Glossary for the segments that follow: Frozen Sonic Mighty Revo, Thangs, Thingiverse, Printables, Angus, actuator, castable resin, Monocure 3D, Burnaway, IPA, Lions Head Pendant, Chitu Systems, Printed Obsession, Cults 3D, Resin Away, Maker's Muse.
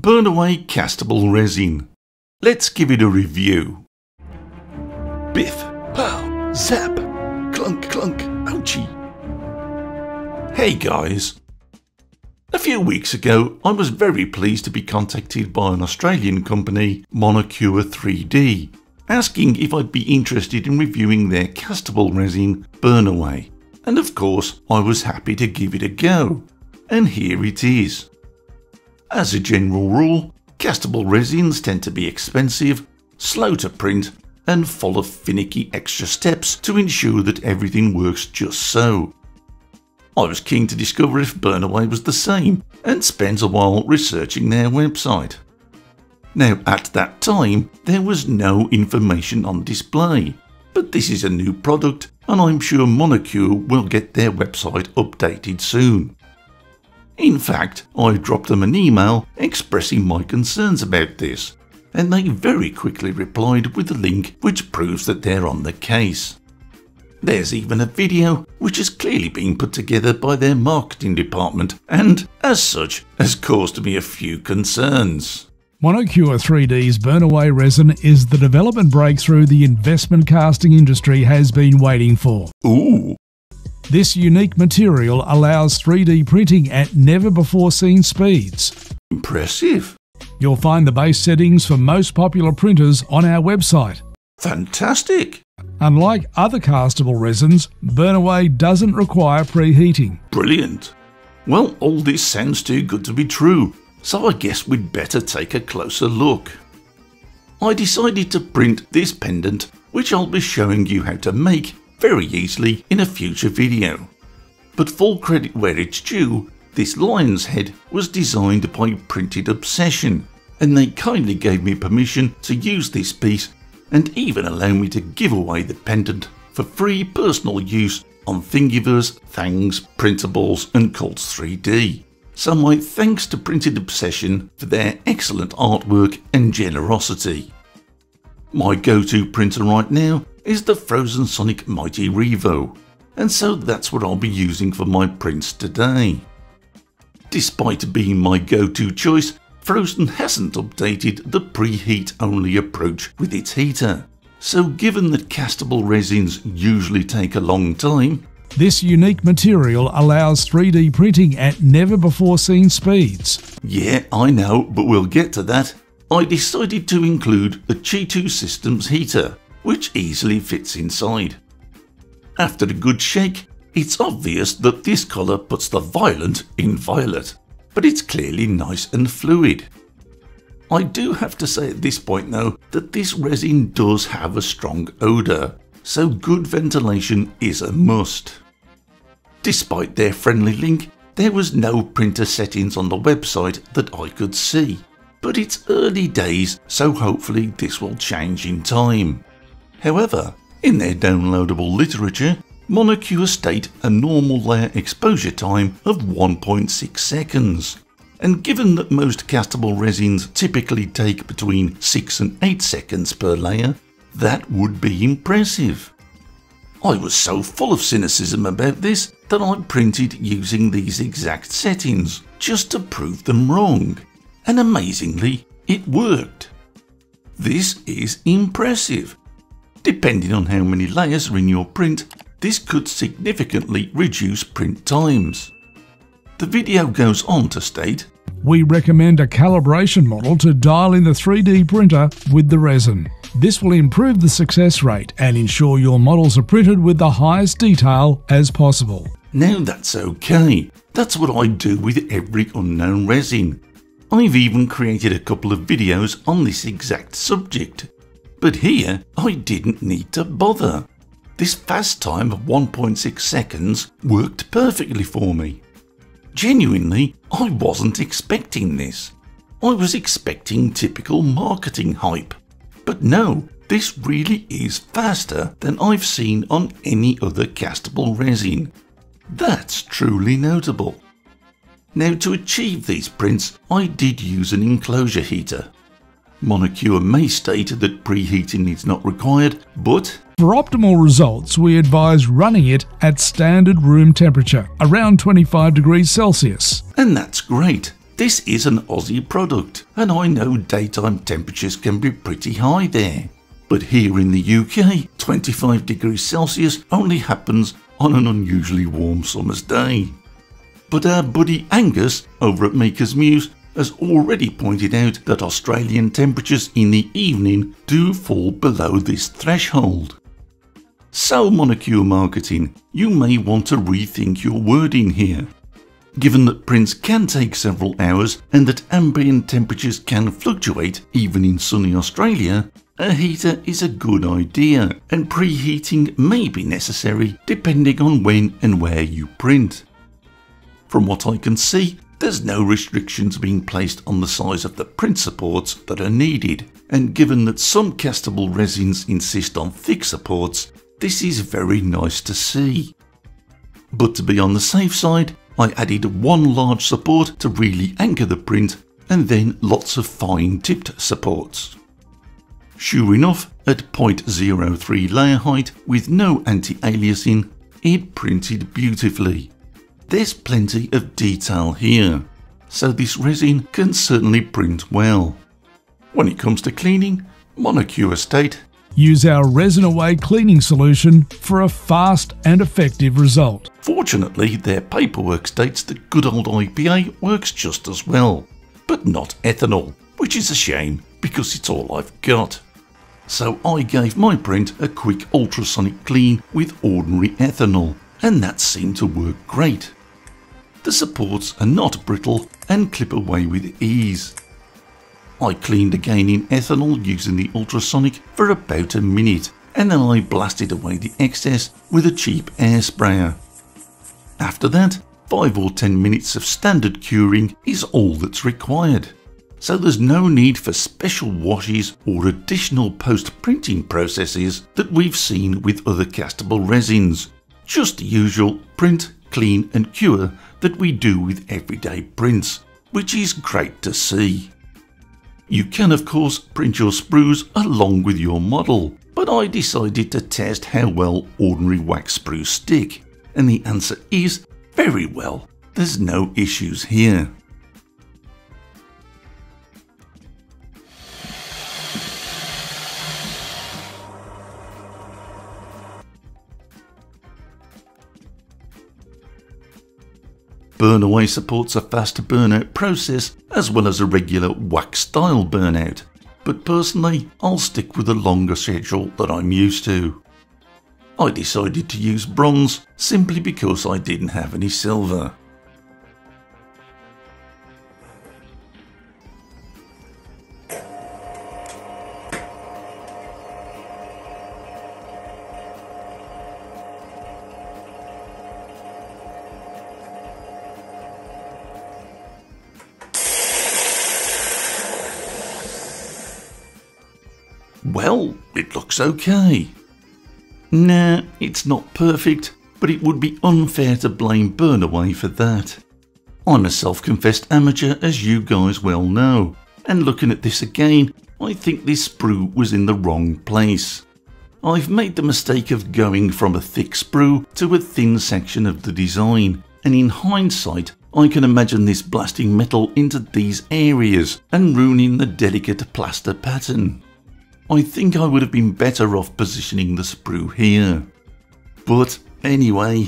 Burnaway Castable Resin. Let's give it a review. Biff, pow, zap, clunk, clunk, ouchie. Hey guys. A few weeks ago, I was very pleased to be contacted by an Australian company, Monocure 3D, asking if I'd be interested in reviewing their castable resin, Burnaway, and of course, I was happy to give it a go. And here it is. As a general rule, castable resins tend to be expensive, slow to print, and full of finicky extra steps to ensure that everything works just so. I was keen to discover if Burnaway was the same and spent a while researching their website. Now at that time there was no information on display, but this is a new product and I'm sure Monocure will get their website updated soon. In fact, I dropped them an email expressing my concerns about this and they very quickly replied with a link which proves that they're on the case. There's even a video which has clearly been put together by their marketing department and, as such, has caused me a few concerns. Monocure 3D's Burnaway resin is the development breakthrough the investment casting industry has been waiting for. Ooh! This unique material allows 3D printing at never-before-seen speeds. Impressive! You'll find the base settings for most popular printers on our website. Fantastic! Unlike other castable resins, Burnaway doesn't require preheating. Brilliant! Well, all this sounds too good to be true, so I guess we'd better take a closer look. I decided to print this pendant, which I'll be showing you how to make very easily in a future video. But full credit where it's due, this lion's head was designed by Printed Obsession, and they kindly gave me permission to use this piece and even allow me to give away the pendant for free personal use on Thingiverse, Thangs, Printables and Cults 3D. So my thanks to Printed Obsession for their excellent artwork and generosity. My go-to printer right now is the Frozen Sonic Mighty Revo, and so that's what I'll be using for my prints today. Despite being my go-to choice, Frozen hasn't updated the preheat only approach with its heater, so given that castable resins usually take a long time, this unique material allows 3D printing at never before seen speeds. Yeah, I know, but we'll get to that. I decided to include the Chitu Systems heater, which easily fits inside. After a good shake, it's obvious that this colour puts the violent in violet, but it's clearly nice and fluid. I do have to say at this point though that this resin does have a strong odour, so good ventilation is a must. Despite their friendly link, there was no printer settings on the website that I could see, but it's early days so hopefully this will change in time. However, in their downloadable literature, Monocure state a normal layer exposure time of 1.6 seconds, and given that most castable resins typically take between 6 and 8 seconds per layer, that would be impressive. I was so full of cynicism about this that I printed using these exact settings just to prove them wrong, and amazingly, it worked. This is impressive. Depending on how many layers are in your print, this could significantly reduce print times. The video goes on to state, "We recommend a calibration model to dial in the 3D printer with the resin. This will improve the success rate and ensure your models are printed with the highest detail as possible." Now that's okay. That's what I do with every unknown resin. I've even created a couple of videos on this exact subject. But here, I didn't need to bother. This fast time of 1.6 seconds worked perfectly for me. Genuinely, I wasn't expecting this. I was expecting typical marketing hype. But no, this really is faster than I've seen on any other castable resin. That's truly notable. Now to achieve these prints, I did use an enclosure heater. Monocure may state that preheating is not required, but for optimal results, we advise running it at standard room temperature, around 25°C. And that's great. This is an Aussie product, and I know daytime temperatures can be pretty high there. But here in the UK, 25 degrees Celsius only happens on an unusually warm summer's day. But our buddy Angus over at Maker's Muse has already pointed out that Australian temperatures in the evening do fall below this threshold. So Monocure Marketing, you may want to rethink your wording here. Given that prints can take several hours and that ambient temperatures can fluctuate even in sunny Australia, a heater is a good idea and preheating may be necessary depending on when and where you print. From what I can see, there's no restrictions being placed on the size of the print supports that are needed, and given that some castable resins insist on thick supports, this is very nice to see. But to be on the safe side, I added one large support to really anchor the print and then lots of fine tipped supports. Sure enough, at 0.03 layer height with no anti-aliasing, it printed beautifully. There's plenty of detail here, so this resin can certainly print well. When it comes to cleaning, Monocure state, use our Resin Away cleaning solution for a fast and effective result. Fortunately, their paperwork states that good old IPA works just as well, but not ethanol, which is a shame because it's all I've got. So I gave my print a quick ultrasonic clean with ordinary ethanol, and that seemed to work great. The supports are not brittle and clip away with ease. I cleaned again in ethanol using the ultrasonic for about a minute, and then I blasted away the excess with a cheap air sprayer. After that, 5 or 10 minutes of standard curing is all that's required, so there's no need for special washes or additional post-printing processes that we've seen with other castable resins, just the usual print, clean and cure that we do with everyday prints, which is great to see. You can of course print your sprues along with your model, but I decided to test how well ordinary wax sprues stick, and the answer is very well. There's no issues here. Burnaway supports a fast burnout process as well as a regular wax style burnout, but personally I'll stick with the longer schedule that I'm used to. I decided to use bronze simply because I didn't have any silver. Well, it looks okay. Nah, it's not perfect, but it would be unfair to blame Burnaway for that. I'm a self-confessed amateur, as you guys well know, and looking at this again, I think this sprue was in the wrong place. I've made the mistake of going from a thick sprue to a thin section of the design, and in hindsight, I can imagine this blasting metal into these areas and ruining the delicate plaster pattern. I think I would have been better off positioning the sprue here. But anyway.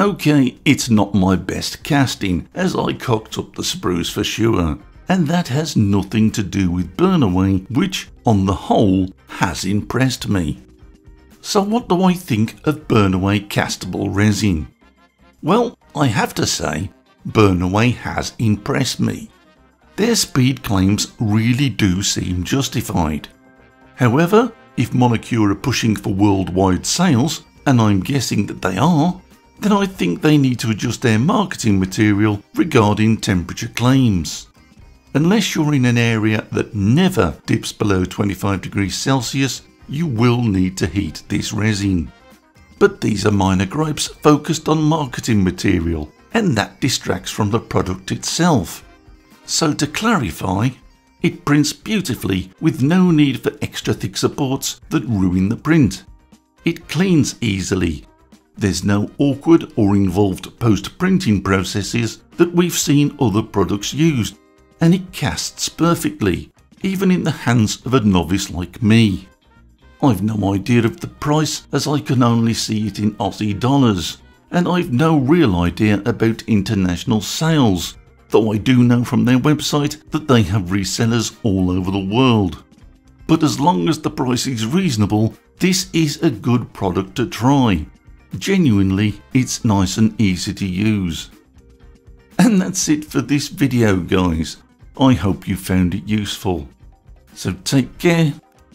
Okay, it's not my best casting as I cocked up the sprues for sure, and that has nothing to do with Burnaway, which on the whole has impressed me. So what do I think of Burnaway castable resin? Well, I have to say, Burnaway has impressed me. Their speed claims really do seem justified. However, if Monocure are pushing for worldwide sales, and I'm guessing that they are, then I think they need to adjust their marketing material regarding temperature claims. Unless you're in an area that never dips below 25 degrees Celsius, you will need to heat this resin. But these are minor gripes focused on marketing material, and that distracts from the product itself. So to clarify, It prints beautifully with no need for extra thick supports that ruin the print. It cleans easily. There's no awkward or involved post-printing processes that we've seen other products used, and it casts perfectly, even in the hands of a novice like me. I've no idea of the price as I can only see it in Aussie dollars, and I've no real idea about international sales, though I do know from their website that they have resellers all over the world. But as long as the price is reasonable, this is a good product to try. Genuinely, it's nice and easy to use. And that's it for this video, guys. I hope you found it useful. So take care,